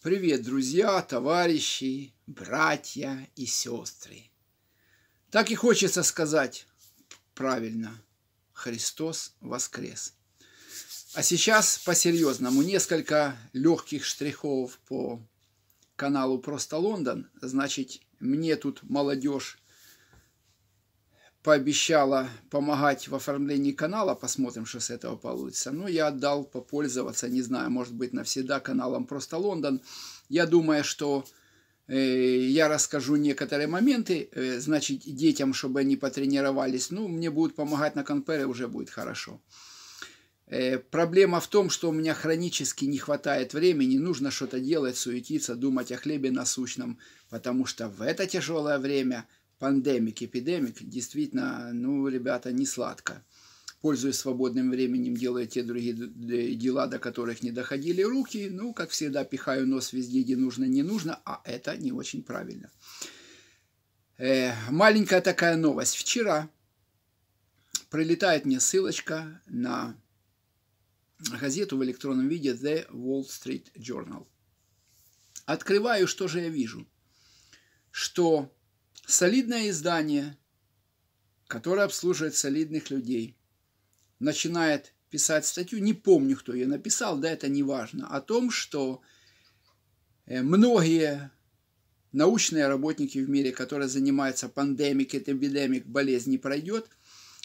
Привет, друзья, товарищи, братья и сестры. Так и хочется сказать правильно. Христос воскрес. А сейчас по-серьезному несколько легких штрихов по каналу «Просто Лондон». Значит, мне тут молодежь пообещала помогать в оформлении канала. Посмотрим, что с этого получится. Но я отдал попользоваться, не знаю, может быть, навсегда каналом «Просто Лондон». Я думаю, что я расскажу некоторые моменты, значит, детям, чтобы они потренировались. Ну, мне будут помогать на Конпери, уже будет хорошо. Проблема в том, что у меня хронически не хватает времени, нужно что-то делать, суетиться, думать о хлебе насущном, потому что в это тяжелое время, пандемик, эпидемик, действительно, ну, ребята, не сладко. Пользуясь свободным временем, делаю те другие дела, до которых не доходили руки, ну, как всегда, пихаю нос везде, где нужно, не нужно, а это не очень правильно. Маленькая такая новость. Вчера прилетает мне ссылочка на газету в электронном виде The Wall Street Journal. Открываю, что же я вижу? Что солидное издание, которое обслуживает солидных людей, начинает писать статью, не помню, кто ее написал, да это не важно, о том, что многие научные работники в мире, которые занимаются пандемик, эпидемик, болезнь не пройдет,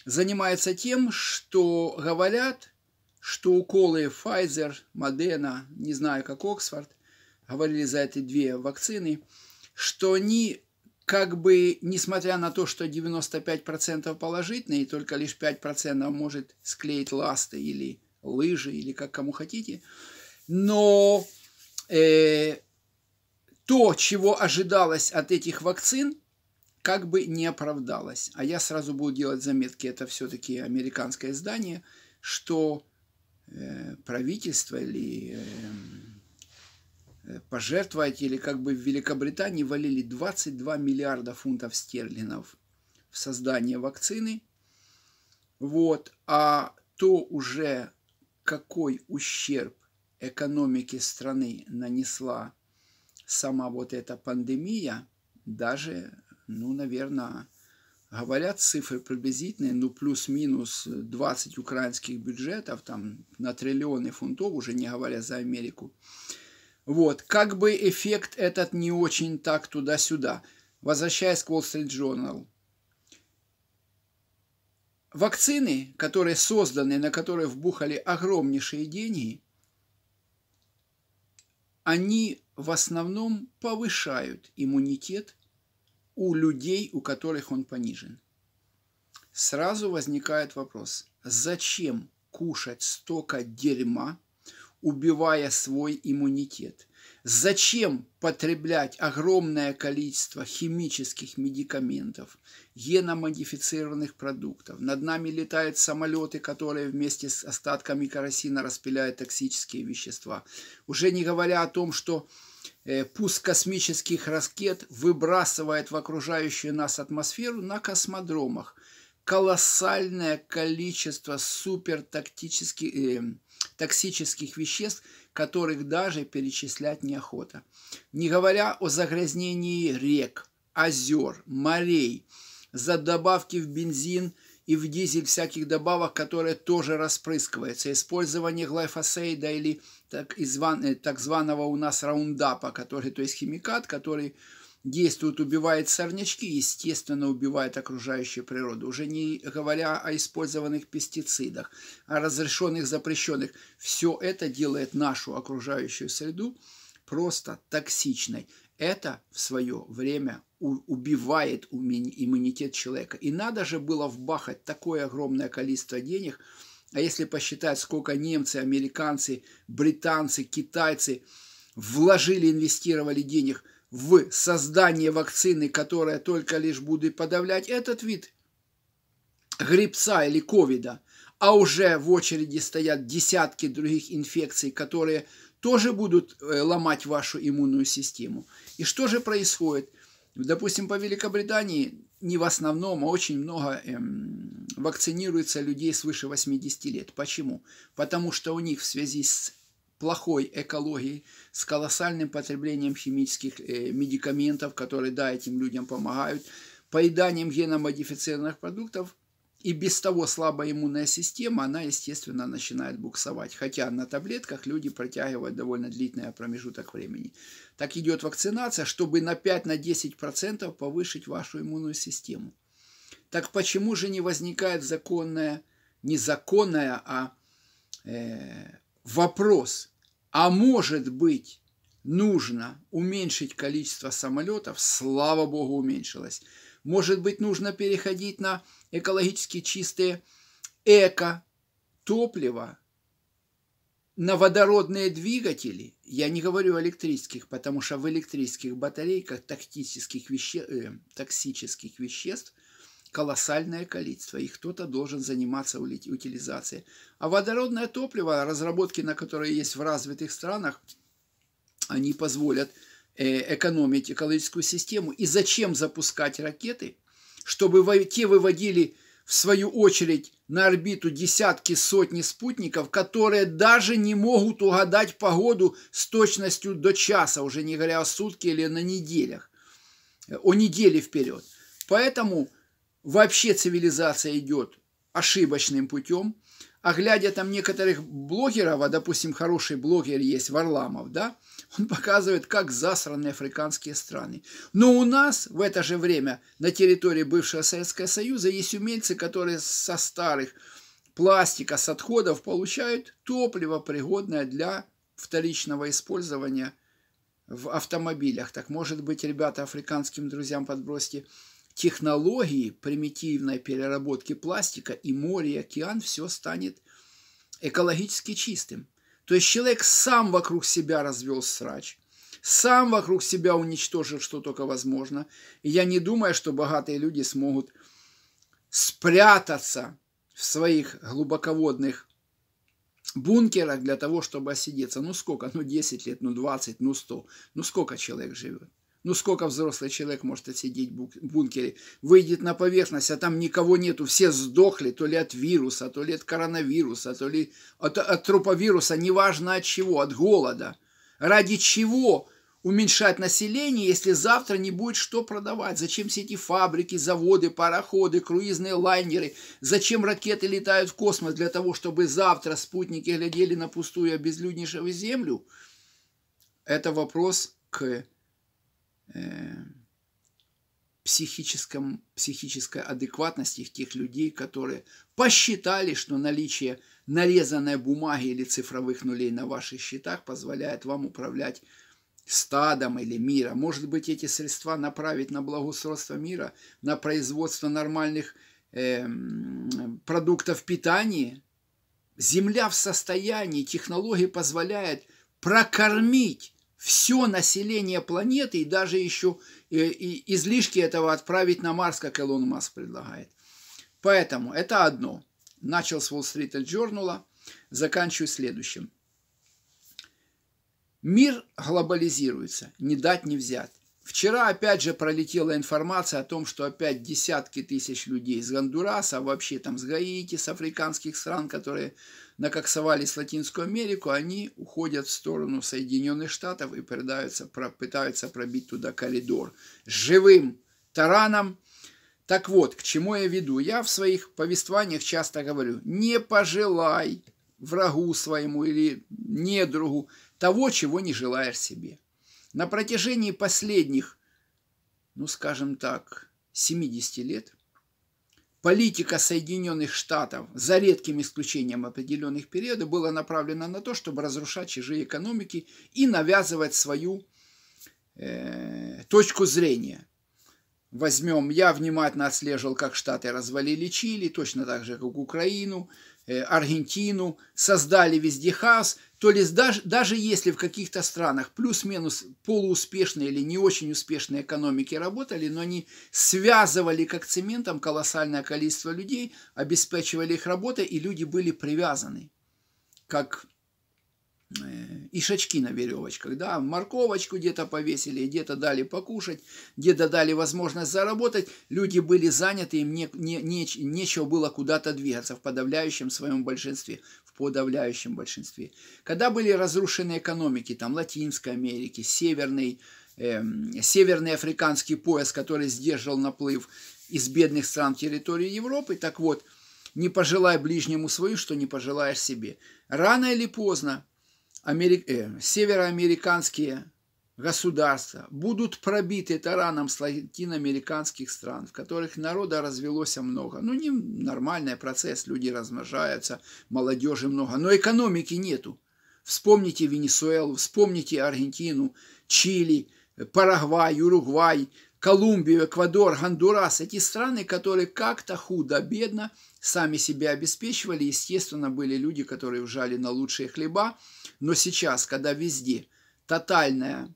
занимаются тем, что говорят, что уколы Pfizer, Modena, не знаю как Oxford, говорили за эти две вакцины, что они как бы, несмотря на то, что 95% положительные, и только лишь 5% может склеить ласты или лыжи, или как кому хотите, но то, чего ожидалось от этих вакцин, как бы не оправдалось. А я сразу буду делать заметки, это все-таки американское издание, что правительство или пожертвователи как бы в Великобритании валили 22 миллиарда фунтов стерлингов в создание вакцины. Вот. А то уже какой ущерб экономике страны нанесла сама вот эта пандемия, даже, ну, наверное, говорят цифры приблизительные, ну, плюс-минус 20 украинских бюджетов, там, на триллионы фунтов, уже не говоря за Америку. Вот, как бы эффект этот не очень так туда-сюда. Возвращаясь к Wall Street Journal. Вакцины, которые созданы, на которые вбухали огромнейшие деньги, они в основном повышают иммунитет у людей, у которых он понижен. Сразу возникает вопрос, зачем кушать столько дерьма, убивая свой иммунитет? Зачем потреблять огромное количество химических медикаментов, геномодифицированных продуктов? Над нами летают самолеты, которые вместе с остатками керосина распыляют токсические вещества. Уже не говоря о том, что пуск космических ракет выбрасывает в окружающую нас атмосферу на космодромах колоссальное количество супертоксических веществ, которых даже перечислять неохота. Не говоря о загрязнении рек, озер, морей, за добавки в бензин и в дизель всяких добавок, которые тоже распрыскиваются. Использование глайфосейда или так званого у нас раундапа, который, то есть химикат, который действует, убивает сорнячки, естественно, убивает окружающую природу. Уже не говоря о использованных пестицидах, о разрешенных, запрещенных. Все это делает нашу окружающую среду просто токсичной. Это в свое время убивает иммунитет человека. И надо же было вбахать такое огромное количество денег. А если посчитать, сколько немцы, американцы, британцы, китайцы вложили, инвестировали денег в создание вакцины, которая только лишь будет подавлять этот вид гриппа или ковида, а уже в очереди стоят десятки других инфекций, которые тоже будут ломать вашу иммунную систему. И что же происходит? Допустим, по Великобритании не в основном, а очень много вакцинируется людей свыше 80 лет. Почему? Потому что у них в связи с плохой экологией, с колоссальным потреблением химических медикаментов, которые, да, этим людям помогают, поеданием геномодифицированных продуктов, и без того слабая иммунная система, она, естественно, начинает буксовать. Хотя на таблетках люди протягивают довольно длительный промежуток времени. Так идет вакцинация, чтобы на 5–10% повышить вашу иммунную систему. Так почему же не возникает вопрос, а может быть нужно уменьшить количество самолетов? Слава Богу, уменьшилось. Может быть, нужно переходить на экологически чистые эко-топлива, на водородные двигатели. Я не говорю о электрических, потому что в электрических батарейках токсических веществ колоссальное количество, и кто-то должен заниматься утилизацией. А водородное топливо, разработки на которые есть в развитых странах, они позволят экономить экологическую систему. И зачем запускать ракеты, чтобы те выводили в свою очередь на орбиту десятки, сотни спутников, которые даже не могут угадать погоду с точностью до часа, уже не говоря о сутки или на неделях, о неделе вперед. Поэтому вообще цивилизация идет ошибочным путем. А глядя там некоторых блогеров, а, допустим, хороший блогер есть, Варламов, да, он показывает, как засраны африканские страны. Но у нас в это же время на территории бывшего Советского Союза есть умельцы, которые со старых пластика, с отходов получают топливо, пригодное для вторичного использования в автомобилях. Так, может быть, ребята, африканским друзьям подбросьте технологии примитивной переработки пластика, и море, и океан, все станет экологически чистым. То есть человек сам вокруг себя развел срач, сам вокруг себя уничтожил, что только возможно. И я не думаю, что богатые люди смогут спрятаться в своих глубоководных бункерах для того, чтобы осидеться. Ну сколько? Ну 10 лет, ну 20, ну 100. Ну сколько человек живет? Ну, сколько взрослый человек может отсидеть в бункере? Выйдет на поверхность, а там никого нету. Все сдохли, то ли от вируса, то ли от коронавируса, то ли от труповируса, неважно от чего, от голода. Ради чего уменьшать население, если завтра не будет что продавать? Зачем все эти фабрики, заводы, пароходы, круизные лайнеры? Зачем ракеты летают в космос? Для того, чтобы завтра спутники глядели на пустую, обезлюднейшую землю? Это вопрос к психической адекватности тех людей, которые посчитали, что наличие нарезанной бумаги или цифровых нулей на ваших счетах позволяет вам управлять стадом или миром. Может быть, эти средства направить на благоустройство мира, на производство нормальных продуктов питания. Земля в состоянии, технологии позволяют прокормить все население планеты, и даже еще и излишки этого отправить на Марс, как Илон Маск предлагает. Поэтому это одно. Начал с Wall Street Journal, заканчиваю следующим. Мир глобализируется, не дать не взять. Вчера опять же пролетела информация о том, что опять десятки тысяч людей из Гондураса, вообще там с Гаити, с африканских стран, которые накоксовались в Латинскую Америку, они уходят в сторону Соединенных Штатов и пытаются пробить туда коридор живым тараном. Так вот, к чему я веду? Я в своих повествованиях часто говорю, не пожелай врагу своему или недругу того, чего не желаешь себе. На протяжении последних, ну скажем так, 70 лет политика Соединенных Штатов, за редким исключением определенных периодов, была направлена на то, чтобы разрушать чужие экономики и навязывать свою точку зрения. Возьмем, я внимательно отслеживал, как Штаты развалили Чили, точно так же, как Украину, Аргентину, создали везде хаос. То есть даже если в каких-то странах плюс-минус полууспешные или не очень успешные экономики работали, но они связывали как цементом колоссальное количество людей, обеспечивали их работой, и люди были привязаны, как ишачки на веревочках, да, морковочку где-то повесили, где-то дали покушать, где-то дали возможность заработать, люди были заняты, им нечего было куда-то двигаться в подавляющем своем большинстве, Когда были разрушены экономики, там, Латинской Америки, Северный африканский пояс, который сдерживал наплыв из бедных стран территории Европы, так вот, не пожелай ближнему свою, что не пожелаешь себе. Рано или поздно североамериканские государства будут пробиты тараном с латиноамериканских стран, в которых народа развелось много. Ну, не нормальный процесс, люди размножаются, молодежи много, но экономики нету. Вспомните Венесуэлу, вспомните Аргентину, Чили, Парагвай, Уругвай, Колумбию, Эквадор, Гондурас. Эти страны, которые как-то худо-бедно сами себя обеспечивали. Естественно, были люди, которые вжали на лучшие хлеба. Но сейчас, когда везде тотальная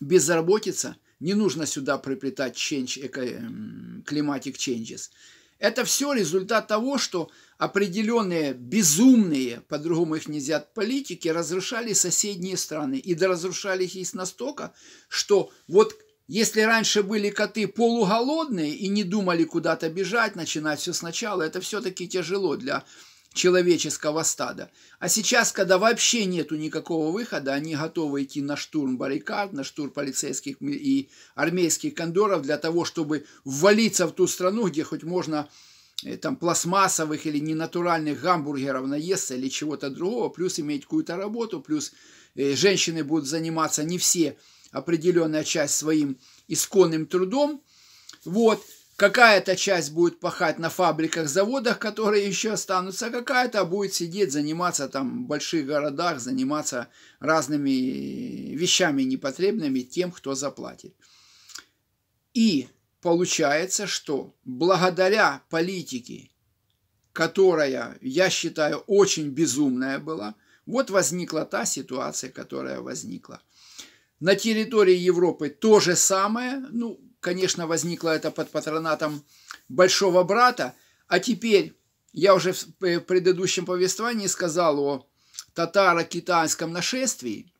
безработица, не нужно сюда приплетать climatic changes. Это все результат того, что определенные безумные, по-другому их нельзя, политики разрушали соседние страны. И доразрушали их настолько, что вот если раньше были коты полуголодные и не думали куда-то бежать, начинать все сначала, это все-таки тяжело для человеческого стада. А сейчас, когда вообще нету никакого выхода, они готовы идти на штурм баррикад, на штурм полицейских и армейских кондоров для того, чтобы ввалиться в ту страну, где хоть можно там пластмассовых или ненатуральных гамбургеров наесться или чего-то другого, плюс иметь какую-то работу, плюс женщины будут заниматься не все, определенная часть своим исконным трудом. Вот. Какая-то часть будет пахать на фабриках, заводах, которые еще останутся, а какая-то будет сидеть, заниматься там в больших городах, заниматься разными вещами непотребными тем, кто заплатит. И получается, что благодаря политике, которая, я считаю, очень безумная была, вот возникла та ситуация, которая возникла. На территории Европы то же самое, ну, конечно, возникло это под патронатом Большого Брата. А теперь, я уже в предыдущем повествовании сказал о татаро-китайском нашествии.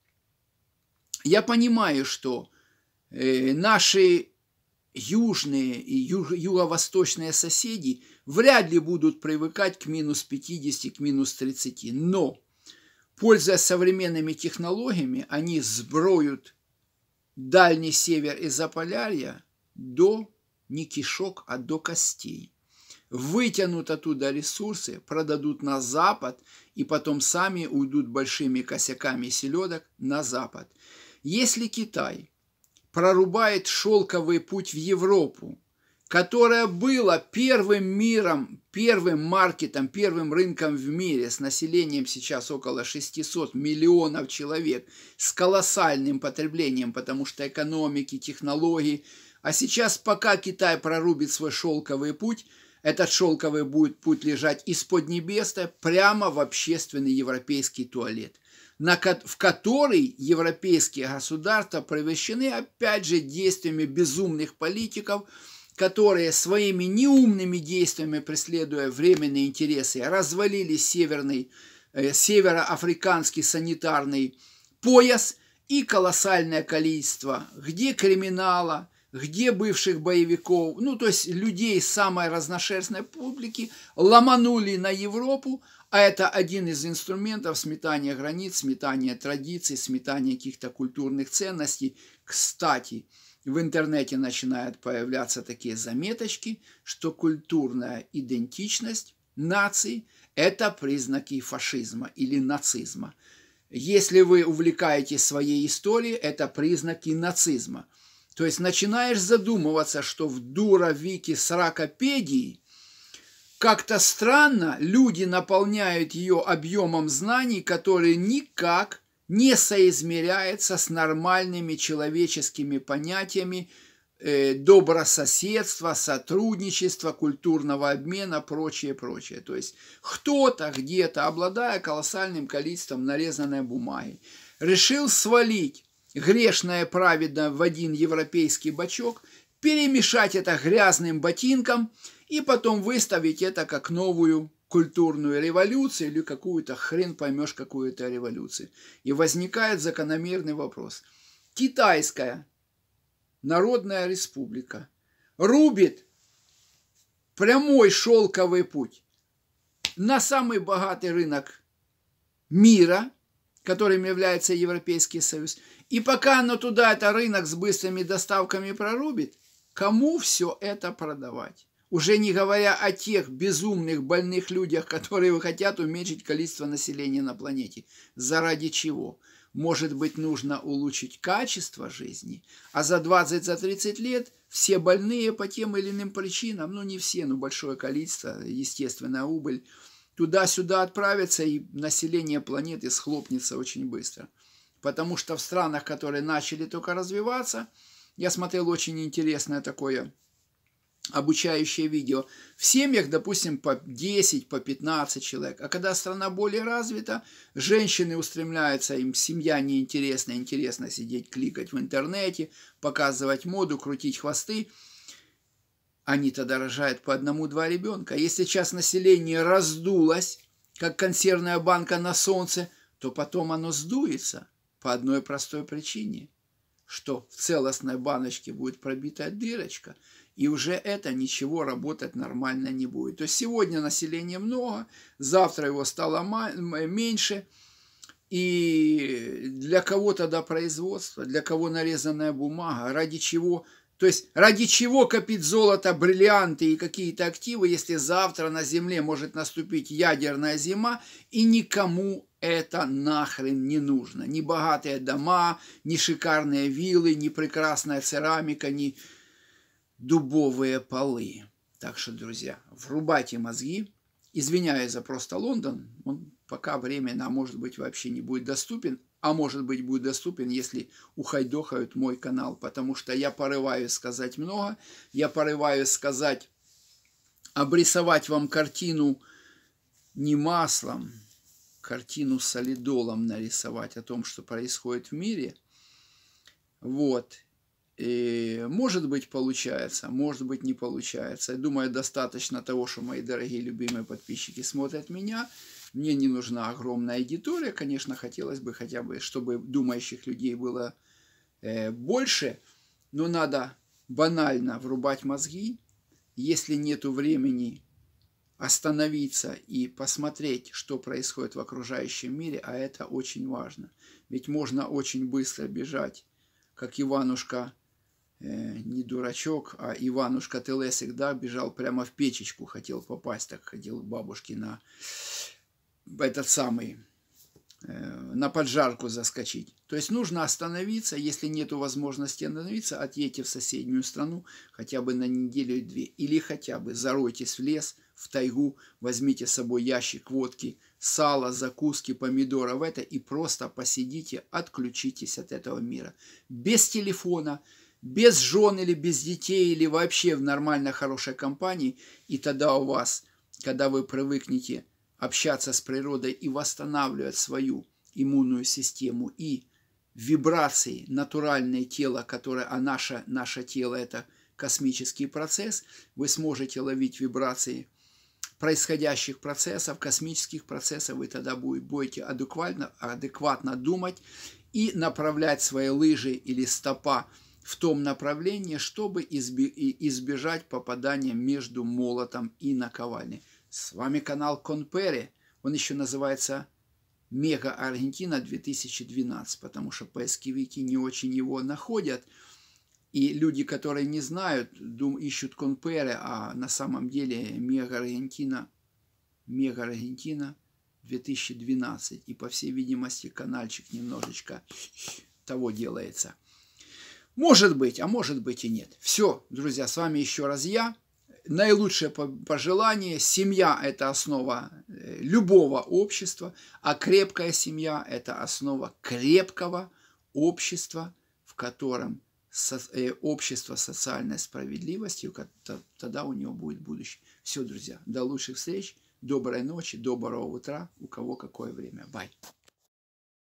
Я понимаю, что наши южные и юго-восточные соседи вряд ли будут привыкать к минус 50, к минус 30. Но, пользуясь современными технологиями, они сброют Дальний Север и Заполярья до не кишок, а до костей. Вытянут оттуда ресурсы, продадут на Запад, и потом сами уйдут большими косяками селедок на Запад. Если Китай прорубает шелковый путь в Европу, которая была первым маркетом, первым рынком в мире, с населением сейчас около 600 миллионов человек, с колоссальным потреблением, потому что экономики, технологии. А сейчас, пока Китай прорубит свой шелковый путь, этот шелковый путь будет лежать из-под Небеса прямо в общественный европейский туалет, в который европейские государства превращены опять же действиями безумных политиков, которые своими неумными действиями, преследуя временные интересы, развалили североафриканский санитарный пояс и колоссальное количество где криминала, где бывших боевиков, ну то есть людей самой разношерстной публики, ломанули на Европу, а это один из инструментов сметания границ, сметания традиций, сметания каких-то культурных ценностей. Кстати, в интернете начинают появляться такие заметочки, что культурная идентичность наций – это признаки фашизма или нацизма. Если вы увлекаетесь своей историей, это признаки нацизма. То есть начинаешь задумываться, что в дуравике сракопедии как-то странно люди наполняют ее объемом знаний, которые никак не соизмеряется с нормальными человеческими понятиями добрососедства, сотрудничества, культурного обмена, прочее, прочее. То есть кто-то где-то, обладая колоссальным количеством нарезанной бумаги, решил свалить грешное праведно в один европейский бачок, перемешать это грязным ботинком и потом выставить это как новую культурную революцию или какую-то хрен поймешь, какую это революцию. И возникает закономерный вопрос. Китайская Народная Республика рубит прямой шелковый путь на самый богатый рынок мира, которым является Европейский Союз. И пока оно туда, это рынок с быстрыми доставками прорубит, кому все это продавать? Уже не говоря о тех безумных, больных людях, которые хотят уменьшить количество населения на планете. Заради чего? Может быть, нужно улучшить качество жизни, а за 20-30 лет все больные по тем или иным причинам, ну не все, но большое количество, естественная убыль, туда-сюда отправятся, и население планеты схлопнется очень быстро. Потому что в странах, которые начали только развиваться, я смотрел очень интересное такое обучающее видео. В семьях, допустим, по 10, по 15 человек. А когда страна более развита, женщины устремляются, им семья неинтересна, интересно сидеть, кликать в интернете, показывать моду, крутить хвосты. Они-то рожают по 1-2 ребенка. Если сейчас население раздулось, как консервная банка на солнце, то потом оно сдуется по одной простой причине, что в целостной баночке будет пробита дырочка, и уже это ничего работать нормально не будет. То есть сегодня населения много, завтра его стало меньше, и для кого тогда производство, для кого нарезанная бумага, ради чего, то есть ради чего копить золото, бриллианты и какие-то активы, если завтра на Земле может наступить ядерная зима, и никому это нахрен не нужно. Ни богатые дома, ни шикарные виллы, ни прекрасная церамика, ни дубовые полы. Так что, друзья, врубайте мозги. Извиняюсь за просто Лондон. Он пока временно, может быть, вообще не будет доступен. А может быть, будет доступен, если ухайдохают мой канал. Потому что я порываюсь сказать много. Я порываюсь сказать, обрисовать вам картину не маслом, картину солидолом нарисовать о том, что происходит в мире. Вот. И, может быть, получается, может быть, не получается. Я думаю, достаточно того, что мои дорогие любимые подписчики смотрят меня. Мне не нужна огромная аудитория. Конечно, хотелось бы хотя бы, чтобы думающих людей было больше. Но надо банально врубать мозги. Если нету времени остановиться и посмотреть, что происходит в окружающем мире, а это очень важно. Ведь можно очень быстро бежать, как Иванушка не дурачок, а Иванушка Телесик, да, бежал прямо в печечку, хотел попасть, так ходил к бабушке на этот самый, на поджарку заскочить. То есть нужно остановиться, если нет возможности остановиться, отъедьте в соседнюю страну хотя бы на неделю-две, или хотя бы заройтесь в лес, в тайгу, возьмите с собой ящик водки, сало, закуски, помидоров, это, и просто посидите, отключитесь от этого мира. Без телефона, без жен или без детей, или вообще в нормально хорошей компании, и тогда у вас, когда вы привыкнете общаться с природой и восстанавливать свою иммунную систему и вибрации, натуральное тело, которое, а наше тело – это космический процесс, вы сможете ловить вибрации происходящих процессов, космических процессов, и тогда будете адекватно думать и направлять свои лыжи или стопа в том направлении, чтобы избежать попадания между молотом и наковальней. С вами канал Конпери, он еще называется Мега Аргентина 2012, потому что поисковики не очень его находят, и люди, которые не знают, ищут Конпери, а на самом деле Мега Аргентина 2012, и по всей видимости канальчик немножечко того делается. Может быть, а может быть и нет. Все, друзья, с вами еще раз я. Наилучшее пожелание. Семья – это основа любого общества, а крепкая семья – это основа крепкого общества, в котором общество социальной справедливости, тогда у него будет будущее. Все, друзья, до лучших встреч, доброй ночи, доброго утра, у кого какое время. Бай!